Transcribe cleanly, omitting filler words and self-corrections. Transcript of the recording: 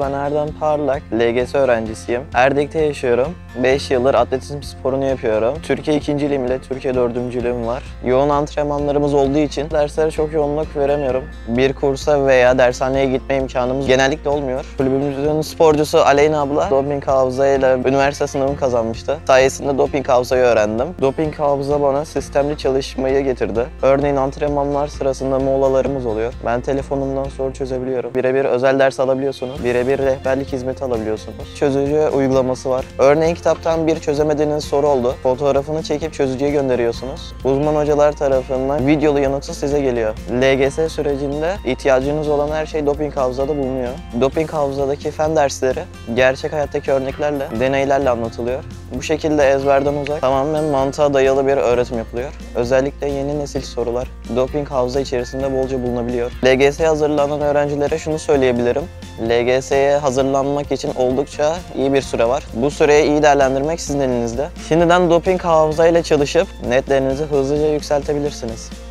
Ben Erdem Parlak, LGS öğrencisiyim. Erdek'te yaşıyorum. 5 yıldır atletizm sporunu yapıyorum. Türkiye 2.'lüğüm ile Türkiye 4.'lüğüm var. Yoğun antrenmanlarımız olduğu için derslere çok yoğunluk veremiyorum. Bir kursa veya dershaneye gitme imkanımız genellikle olmuyor. Kulübümüzün sporcusu Aleyna abla Doping Hafıza ile üniversite sınavını kazanmıştı. Sayesinde Doping Hafıza'yı öğrendim. Doping Hafıza bana sistemli çalışmayı getirdi. Örneğin antrenmanlar sırasında molalarımız oluyor. Ben telefonumdan soru çözebiliyorum. Birebir özel ders alabiliyorsunuz. Bir rehberlik hizmeti alabiliyorsunuz. Çözücü uygulaması var. Örneğin kitaptan bir çözemediğiniz soru oldu. Fotoğrafını çekip çözücüye gönderiyorsunuz. Uzman hocalar tarafından videolu yanıtı size geliyor. LGS sürecinde ihtiyacınız olan her şey Doping Hafıza'da bulunuyor. Doping Hafıza'daki fen dersleri gerçek hayattaki örneklerle, deneylerle anlatılıyor. Bu şekilde ezberden uzak, tamamen mantığa dayalı bir öğretim yapılıyor. Özellikle yeni nesil sorular Doping Hafıza içerisinde bolca bulunabiliyor. LGS'ye hazırlanan öğrencilere şunu söyleyebilirim. LGS'ye hazırlanmak için oldukça iyi bir süre var. Bu süreyi iyi değerlendirmek sizin elinizde. Şimdiden Doping Hafıza ile çalışıp netlerinizi hızlıca yükseltebilirsiniz.